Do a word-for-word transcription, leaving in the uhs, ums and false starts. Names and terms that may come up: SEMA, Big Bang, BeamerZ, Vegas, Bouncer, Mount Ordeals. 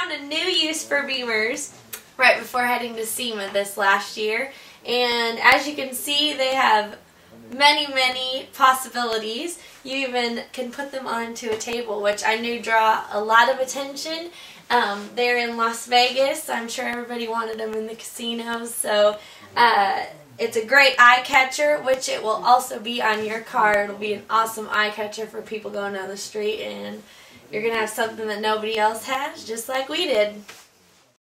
found a new use for BeamerZ right before heading to SEMA this last year, and as you can see, they have many, many possibilities. You even can put them onto a table, which I knew draw a lot of attention. Um, they're in Las Vegas. I'm sure everybody wanted them in the casinos, so uh, it's a great eye catcher, which it will also be on your car. It'll be an awesome eye catcher for people going down the street, and you're going to have something that nobody else has, just like we did.